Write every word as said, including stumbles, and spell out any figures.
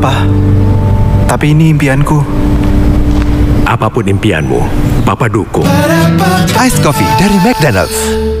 apa-apa, tapi ini impianku. Apapun impianmu, Papa dukung. Ice Coffee dari McDonald's.